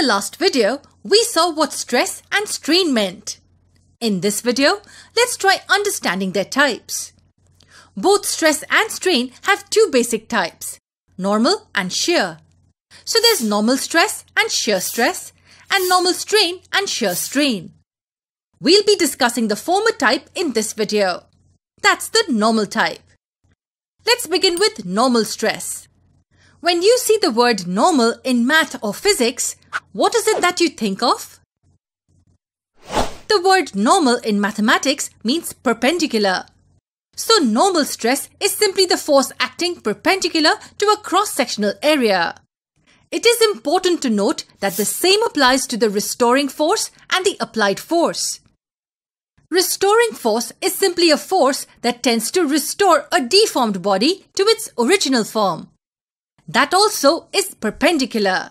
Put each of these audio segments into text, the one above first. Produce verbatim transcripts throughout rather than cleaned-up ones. the last video, we saw what stress and strain meant. In this video, let's try understanding their types. Both stress and strain have two basic types, normal and shear. So there's normal stress and shear stress, and normal strain and shear strain. We'll be discussing the former type in this video. That's the normal type. Let's begin with normal stress. When you see the word normal in math or physics, what is it that you think of? The word normal in mathematics means perpendicular. So normal stress is simply the force acting perpendicular to a cross-sectional area. It is important to note that the same applies to the restoring force and the applied force. Restoring force is simply a force that tends to restore a deformed body to its original form. That also is perpendicular.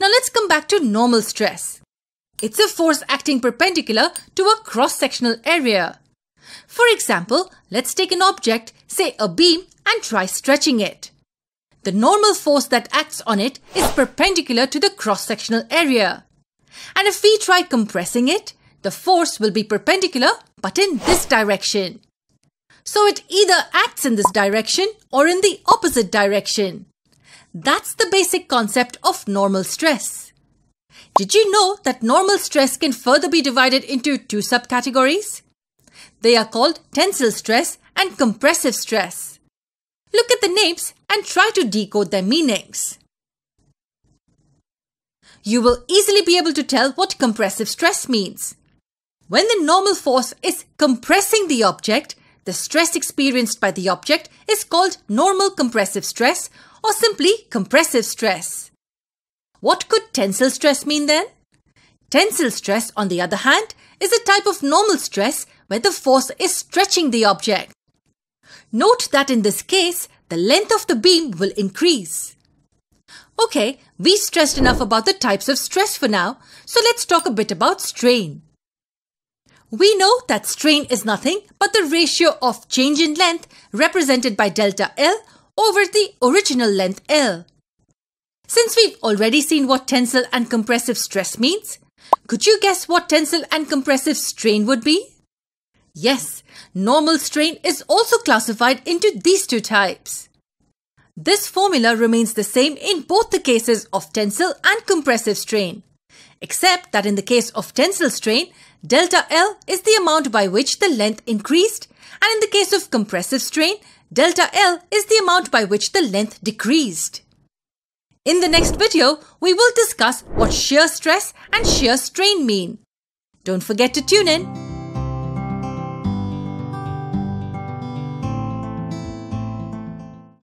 Now let's come back to normal stress. It's a force acting perpendicular to a cross-sectional area. For example, let's take an object, say a beam, and try stretching it. The normal force that acts on it is perpendicular to the cross-sectional area. And if we try compressing it, the force will be perpendicular but in this direction. So it either acts in this direction or in the opposite direction. That's the basic concept of normal stress. Did you know that normal stress can further be divided into two subcategories? They are called tensile stress and compressive stress. Look at the names and try to decode their meanings. You will easily be able to tell what compressive stress means. When the normal force is compressing the object, the stress experienced by the object is called normal compressive stress or simply compressive stress. What could tensile stress mean then? Tensile stress, on the other hand, is a type of normal stress where the force is stretching the object. Note that in this case, the length of the beam will increase. Okay, we've stressed enough about the types of stress for now, so let's talk a bit about strain. We know that strain is nothing but the ratio of change in length represented by delta L over the original length L. Since we've already seen what tensile and compressive stress means, could you guess what tensile and compressive strain would be? Yes, normal strain is also classified into these two types. This formula remains the same in both the cases of tensile and compressive strain, except that in the case of tensile strain, delta L is the amount by which the length increased, and in the case of compressive strain, delta L is the amount by which the length decreased. In the next video, we will discuss what shear stress and shear strain mean. Don't forget to tune in.